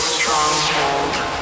stronghold.